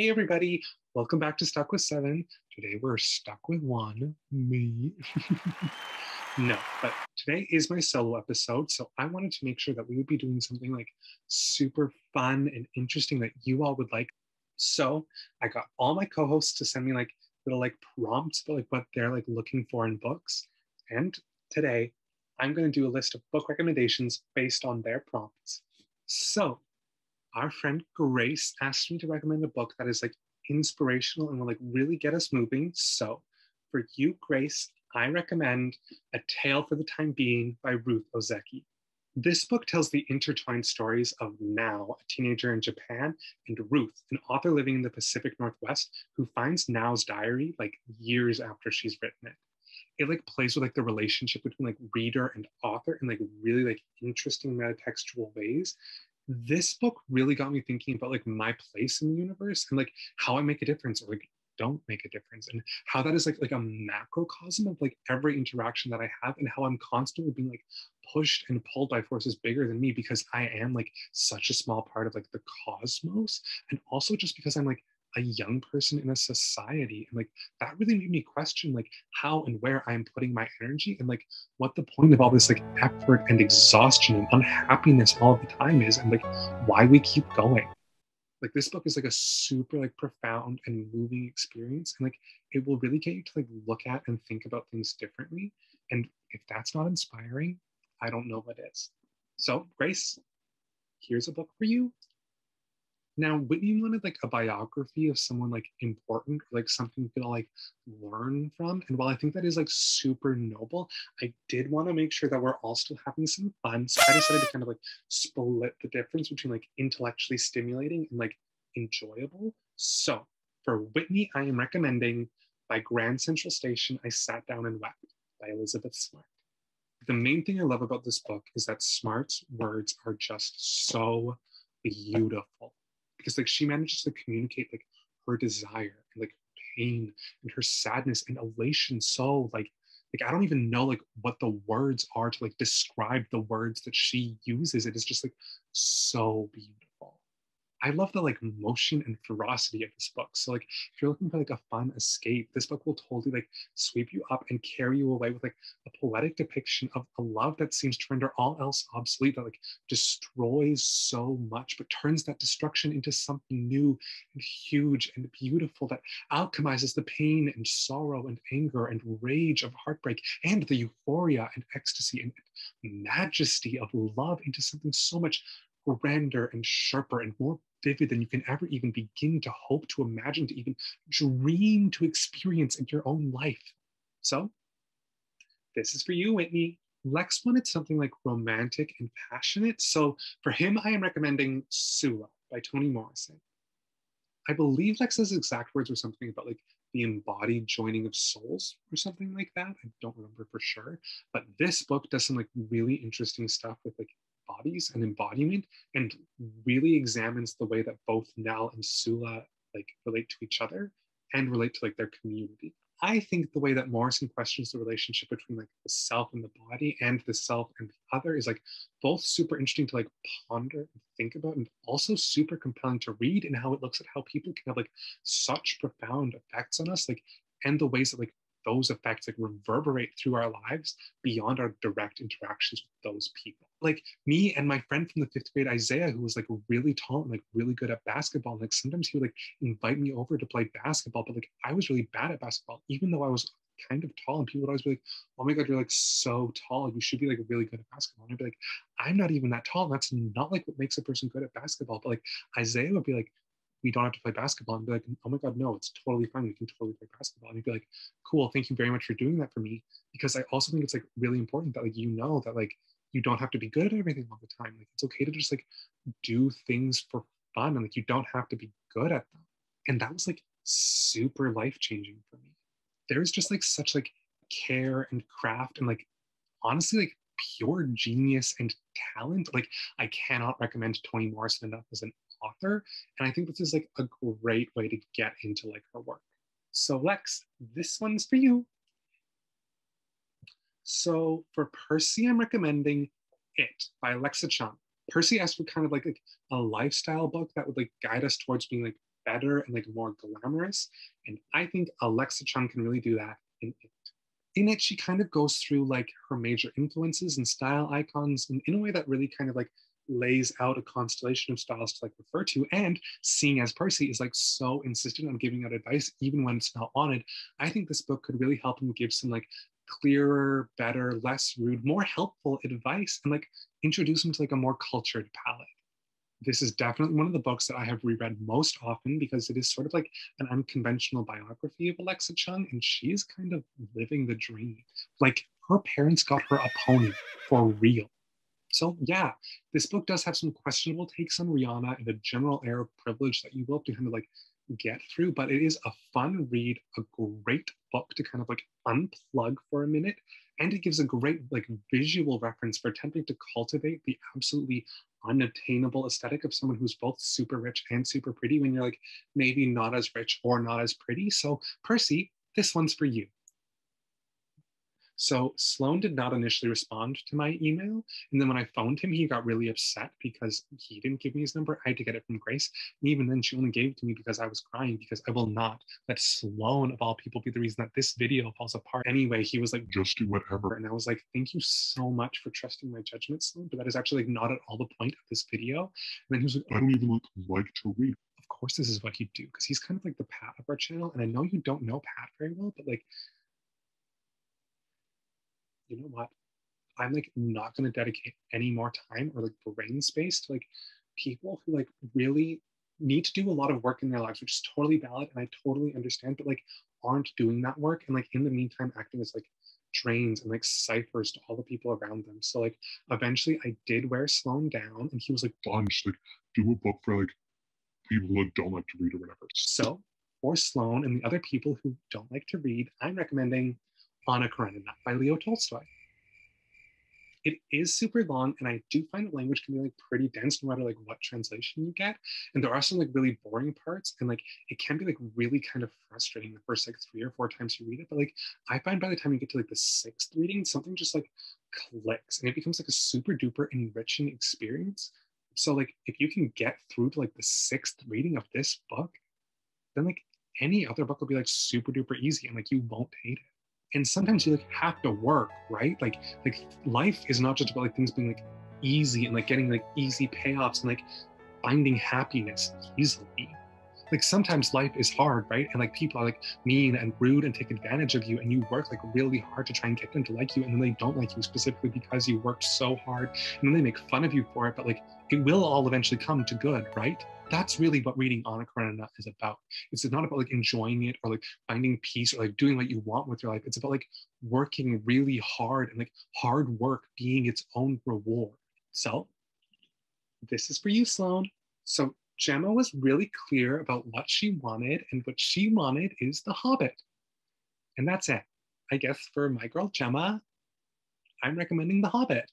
Hey everybody, welcome back to Stuck with Seven. Today we're stuck with one, me. No, but today is my solo episode, so I wanted to make sure that we would be doing something like super fun and interesting that you all would like. So I got all my co-hosts to send me like little like prompts about like what they're like looking for in books. And today I'm going to do a list of book recommendations based on their prompts. So our friend Grace asked me to recommend a book that is like inspirational and will like really get us moving. So for you, Grace, I recommend A Tale for the Time Being by Ruth Ozeki. This book tells the intertwined stories of Nao, a teenager in Japan, and Ruth, an author living in the Pacific Northwest, who finds Nao's diary like years after she's written it. It like plays with like the relationship between like reader and author in like really like interesting metatextual ways. This book really got me thinking about like my place in the universe and like how I make a difference or like don't make a difference, and how that is like a macrocosm of like every interaction that I have, and how I'm constantly being like pushed and pulled by forces bigger than me because I am like such a small part of like the cosmos, and also just because I'm like a young person in a society, and like that really made me question like how and where I'm putting my energy, and like what the point of all this like effort and exhaustion and unhappiness all the time is, and like why we keep going. Like this book is like a super like profound and moving experience, and like it will really get you to like look at and think about things differently, and if that's not inspiring, I don't know what is. So Grace, here's a book for you. Now, wouldn't you want like a biography of someone like important, or like something you could like learn from? And while I think that is like super noble, I did want to make sure that we're all still having some fun. So I decided to kind of like split the difference between like intellectually stimulating and like enjoyable. So for Whitney, I am recommending By Grand Central Station, I Sat Down and Wept by Elizabeth Smart. The main thing I love about this book is that Smart's words are just so beautiful, because like she manages to communicate like her desire and like pain and her sadness and elation so like I don't even know like what the words are to like describe the words that she uses. It is just like so beautiful. I love the like motion and ferocity of this book. So like if you're looking for like a fun escape, this book will totally like sweep you up and carry you away with like a poetic depiction of a love that seems to render all else obsolete, that like destroys so much but turns that destruction into something new and huge and beautiful that alchemizes the pain and sorrow and anger and rage of heartbreak and the euphoria and ecstasy and majesty of love into something so much grander and sharper and more vivid than you can ever even begin to hope to imagine, to even dream to experience in your own life. So this is for you, Whitney. Lex wanted something like romantic and passionate, so for him I am recommending Sula by Toni Morrison. I believe Lex's exact words were something about like the embodied joining of souls or something like that. I don't remember for sure, but this book does some like really interesting stuff with like bodies and embodiment, and really examines the way that both Nell and Sula like relate to each other and relate to like their community. I think the way that Morrison questions the relationship between like the self and the body and the self and the other is like both super interesting to like ponder and think about, and also super compelling to read, and how it looks at how people can have like such profound effects on us, like, and the ways that like those effects like reverberate through our lives beyond our direct interactions with those people. Like me and my friend from the 5th grade, Isaiah, who was like really tall and like really good at basketball. And like sometimes he would like invite me over to play basketball, but like I was really bad at basketball, even though I was kind of tall, and people would always be like, oh my God, you're like so tall, you should be like really good at basketball. And I'd be like, I'm not even that tall. And that's not like what makes a person good at basketball. But like Isaiah would be like, we don't have to play basketball, and be like, oh my God, no, it's totally fine. We can totally play basketball. And you'd be like, cool, thank you very much for doing that for me. Because I also think it's like really important that like, you know, that like, you don't have to be good at everything all the time. Like it's okay to just like do things for fun, and like, you don't have to be good at them. And that was like super life-changing for me. There's just like such like care and craft and like, honestly, like pure genius and talent. Like I cannot recommend Toni Morrison enough as an author, and I think this is like a great way to get into like her work. So Lex, this one's for you. So for Percy, I'm recommending It by Alexa Chung. Percy asked for kind of like a lifestyle book that would like guide us towards being like better and like more glamorous. And I think Alexa Chung can really do that in It. In it, she kind of goes through like her major influences and style icons in a way that really kind of like lays out a constellation of styles to like refer to. And Seeing as Percy is like so insistent on giving out advice, even when it's not wanted, I think this book could really help him give some like clearer, better, less rude, more helpful advice and like introduce him to like a more cultured palette. This is definitely one of the books that I have reread most often because it is sort of like an unconventional biography of Alexa Chung, and she's kind of living the dream. Like her parents got her a pony for real. So yeah, this book does have some questionable takes on Rihanna and a general air of privilege that you will have to kind of like get through, but it is a fun read, a great book to kind of like unplug for a minute. And it gives a great like visual reference for attempting to cultivate the absolutely unobtainable aesthetic of someone who's both super rich and super pretty when you're like maybe not as rich or not as pretty. So Percy, this one's for you. So Sloan did not initially respond to my email. And then when I phoned him, he got really upset because he didn't give me his number. I had to get it from Grace. And even then she only gave it to me because I was crying, because I will not let Sloan of all people be the reason that this video falls apart. Anyway, he was like, just do whatever. And I was like, thank you so much for trusting my judgment, Sloan, but that is actually like not at all the point of this video. And then he was like, I don't even like to read. Of course, this is what you do, because he's kind of like the Pat of our channel. And I know you don't know Pat very well, but like, you know what, I'm like not going to dedicate any more time or like brain space to like people who like really need to do a lot of work in their lives, which is totally valid and I totally understand, but like aren't doing that work and like in the meantime acting as like drains and like ciphers to all the people around them. So like eventually I did wear Sloan down and he was like, fine, just like do a book for like people who don't like to read or whatever. So for Sloan and the other people who don't like to read, I'm recommending Anna Karenina by Leo Tolstoy. It is super long, and I do find that language can be like pretty dense no matter like what translation you get. And there are some like really boring parts, and like it can be like really kind of frustrating the first like 3 or 4 times you read it. But like I find by the time you get to like the 6th reading, something just like clicks and it becomes like a super duper enriching experience. So like if you can get through to like the 6th reading of this book, then like any other book will be like super duper easy and like you won't hate it. And sometimes you like have to work, right? Like life is not just about like things being like easy and like getting like easy payoffs and like finding happiness easily. Like sometimes life is hard, right? And like people are like mean and rude and take advantage of you, and you work like really hard to try and get them to like you, and then they don't like you specifically because you worked so hard, and then they make fun of you for it, but like it will all eventually come to good, right? That's really what reading Anna Karenina is about. It's not about like enjoying it or like finding peace or like doing what you want with your life. It's about like working really hard and like hard work being its own reward. So this is for you, Sloan. So Gemma was really clear about what she wanted, and what she wanted is The Hobbit. And that's it. I guess for my girl Gemma, I'm recommending The Hobbit.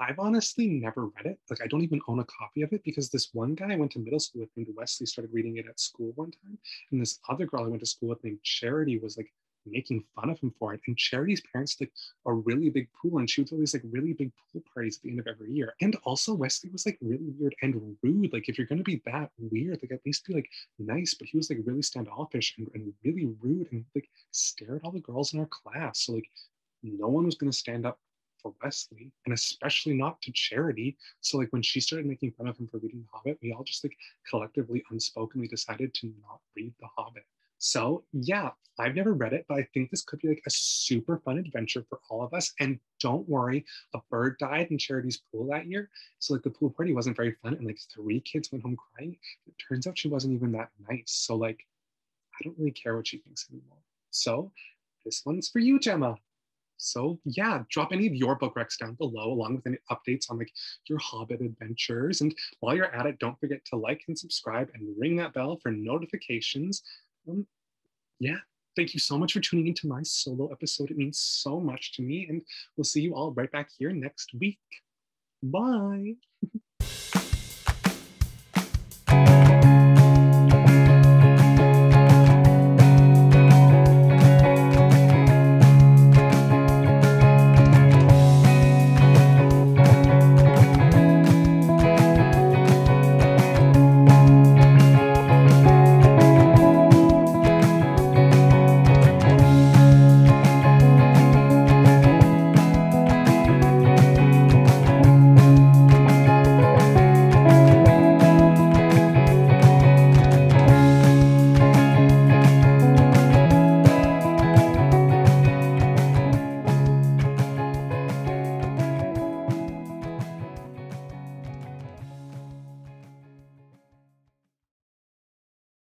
I've honestly never read it. Like I don't even own a copy of it because this one guy I went to middle school with named Wesley started reading it at school one time. And this other girl I went to school with named Charity was like making fun of him for it. And Charity's parents had like a really big pool, and she would throw these like really big pool parties at the end of every year. And also Wesley was like really weird and rude. Like if you're going to be that weird, like at least be like nice, but he was like really standoffish and really rude and like stared at all the girls in our class. So like no one was going to stand up for Wesley, and especially not to Charity. So like when she started making fun of him for reading The Hobbit, we all just like collectively unspokenly decided to not read The Hobbit. So yeah, I've never read it, but I think this could be like a super fun adventure for all of us. And don't worry, a bird died in Charity's pool that year. So like the pool party wasn't very fun, and like 3 kids went home crying. It turns out she wasn't even that nice. So like, I don't really care what she thinks anymore. So this one's for you, Gemma. So yeah, drop any of your book recs down below along with any updates on like your Hobbit adventures. And while you're at it, don't forget to like and subscribe and ring that bell for notifications. Yeah, thank you so much for tuning into my solo episode. It means so much to me, and we'll see you all right back here next week. Bye.